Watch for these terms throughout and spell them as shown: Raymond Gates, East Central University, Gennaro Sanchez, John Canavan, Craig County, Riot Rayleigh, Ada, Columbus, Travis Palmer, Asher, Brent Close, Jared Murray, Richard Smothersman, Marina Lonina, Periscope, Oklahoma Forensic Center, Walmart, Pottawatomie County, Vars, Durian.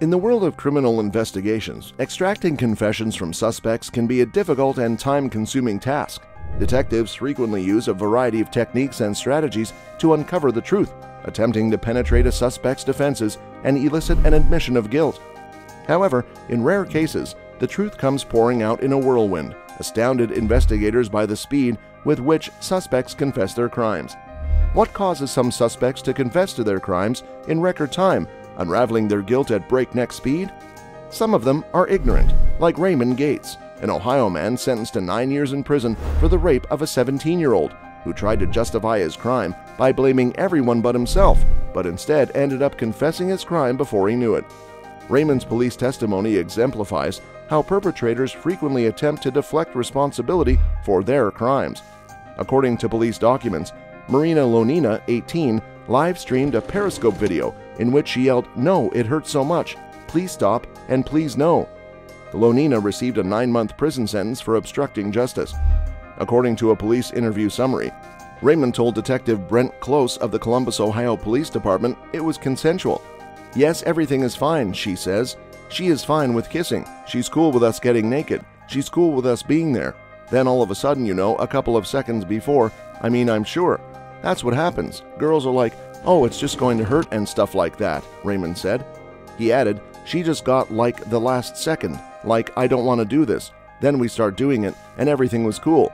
In the world of criminal investigations, extracting confessions from suspects can be a difficult and time-consuming task. Detectives frequently use a variety of techniques and strategies to uncover the truth, attempting to penetrate a suspect's defenses and elicit an admission of guilt. However, in rare cases, the truth comes pouring out in a whirlwind, astounded investigators by the speed with which suspects confess their crimes. What causes some suspects to confess to their crimes in record time, unraveling their guilt at breakneck speed? Some of them are ignorant, like Raymond Gates, an Ohio man sentenced to 9 years in prison for the rape of a 17-year-old who tried to justify his crime by blaming everyone but himself, but instead ended up confessing his crime before he knew it. Raymond's police testimony exemplifies how perpetrators frequently attempt to deflect responsibility for their crimes. According to police documents, Marina Lonina, 18, live-streamed a Periscope video in which she yelled, "No, it hurts so much, please stop, and please no." Lonina received a 9-month prison sentence for obstructing justice. According to a police interview summary, Raymond told Detective Brent Close of the Columbus, Ohio Police Department it was consensual. "Yes, everything is fine," she says. "She is fine with kissing. She's cool with us getting naked. She's cool with us being there. Then all of a sudden, you know, a couple of seconds before, I'm sure. That's what happens. Girls are like, 'Oh, it's just going to hurt,' and stuff like that," Raymond said. He added, "She just got like the last second, like, 'I don't want to do this.' Then we start doing it, and everything was cool.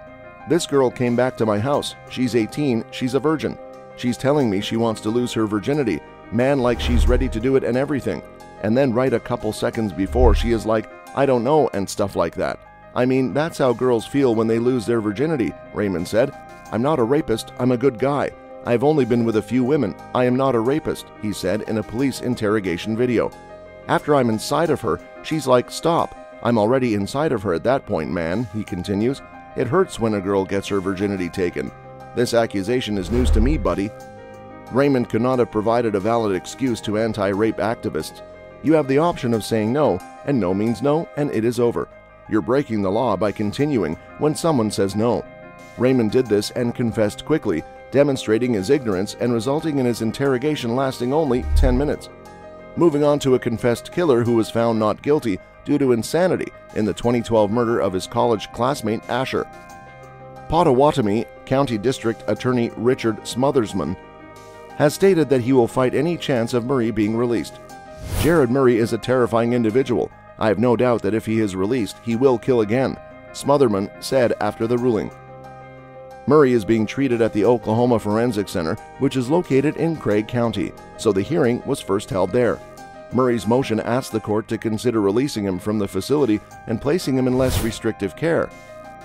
This girl came back to my house. She's 18, she's a virgin. She's telling me she wants to lose her virginity. Man, like, she's ready to do it and everything. And then right a couple seconds before, she is like, 'I don't know,' and stuff like that. That's how girls feel when they lose their virginity," Raymond said. "I'm not a rapist, I'm a good guy. I've only been with a few women. I am not a rapist," he said in a police interrogation video. "After I'm inside of her, she's like, 'Stop.' I'm already inside of her at that point, man," he continues. "It hurts when a girl gets her virginity taken. This accusation is news to me, buddy." Raymond could not have provided a valid excuse to anti-rape activists. You have the option of saying no, and no means no, and it is over. You're breaking the law by continuing when someone says no. Raymond did this and confessed quickly, demonstrating his ignorance and resulting in his interrogation lasting only 10 minutes. Moving on to a confessed killer who was found not guilty due to insanity in the 2012 murder of his college classmate Asher. Pottawatomie County District Attorney Richard Smothersman has stated that he will fight any chance of Murray being released. "Jared Murray is a terrifying individual. I have no doubt that if he is released, he will kill again," Smothersman said after the ruling. Murray is being treated at the Oklahoma Forensic Center, which is located in Craig County, so the hearing was first held there. Murray's motion asked the court to consider releasing him from the facility and placing him in less restrictive care.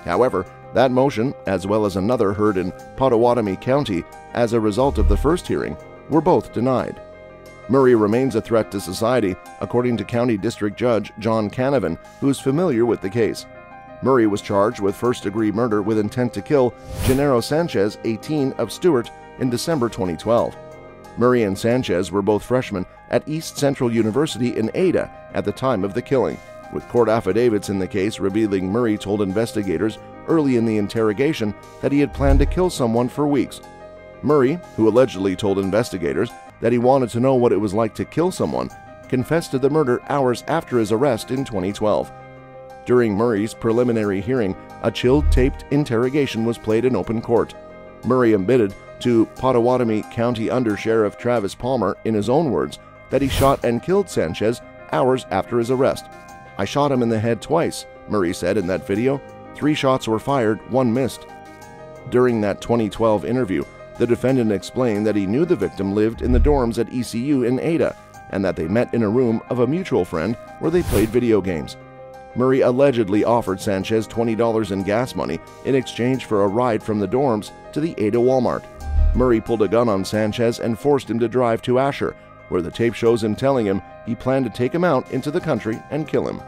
However, that motion, as well as another heard in Pottawatomie County as a result of the first hearing, were both denied. Murray remains a threat to society, according to County District Judge John Canavan, who is familiar with the case. Murray was charged with first-degree murder with intent to kill Gennaro Sanchez, 18, of Stewart in December 2012. Murray and Sanchez were both freshmen at East Central University in Ada at the time of the killing, with court affidavits in the case revealing Murray told investigators early in the interrogation that he had planned to kill someone for weeks. Murray, who allegedly told investigators that he wanted to know what it was like to kill someone, confessed to the murder hours after his arrest in 2012. During Murray's preliminary hearing, a chilled taped interrogation was played in open court. Murray admitted to Pottawatomie County Undersheriff Travis Palmer, in his own words, that he shot and killed Sanchez hours after his arrest. "I shot him in the head twice," Murray said in that video. "3 shots were fired, 1 missed." During that 2012 interview, the defendant explained that he knew the victim lived in the dorms at ECU in Ada and that they met in a room of a mutual friend where they played video games. Murray allegedly offered Sanchez $20 in gas money in exchange for a ride from the dorms to the Ada Walmart. Murray pulled a gun on Sanchez and forced him to drive to Asher, where the tape shows him telling him he planned to take him out into the country and kill him.